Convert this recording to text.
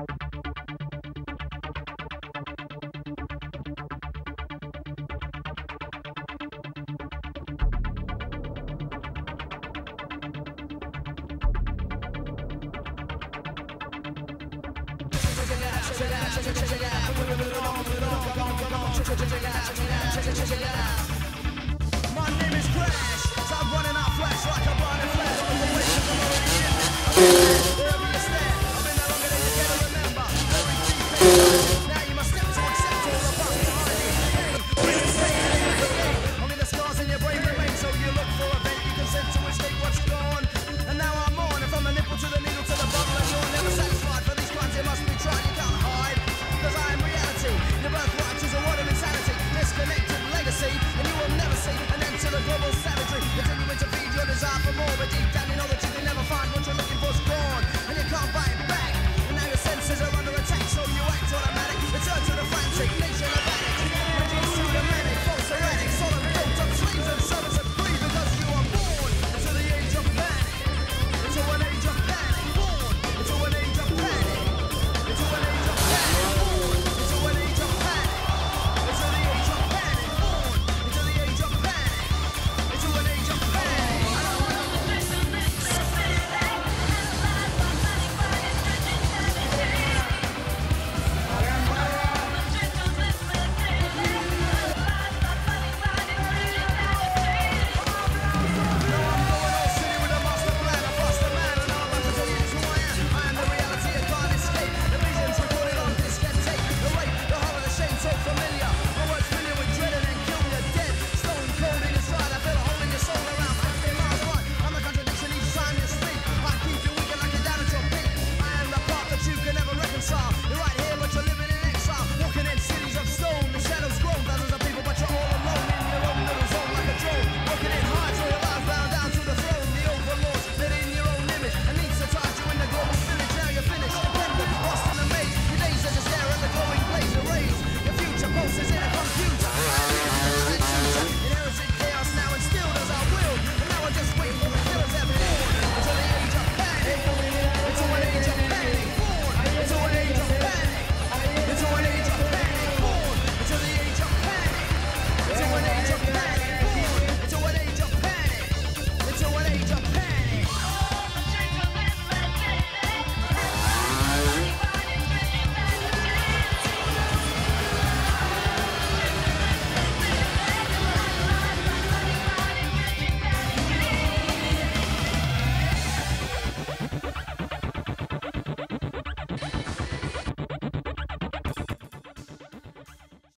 My name is Crash, so I'm running out flash like a burning flash.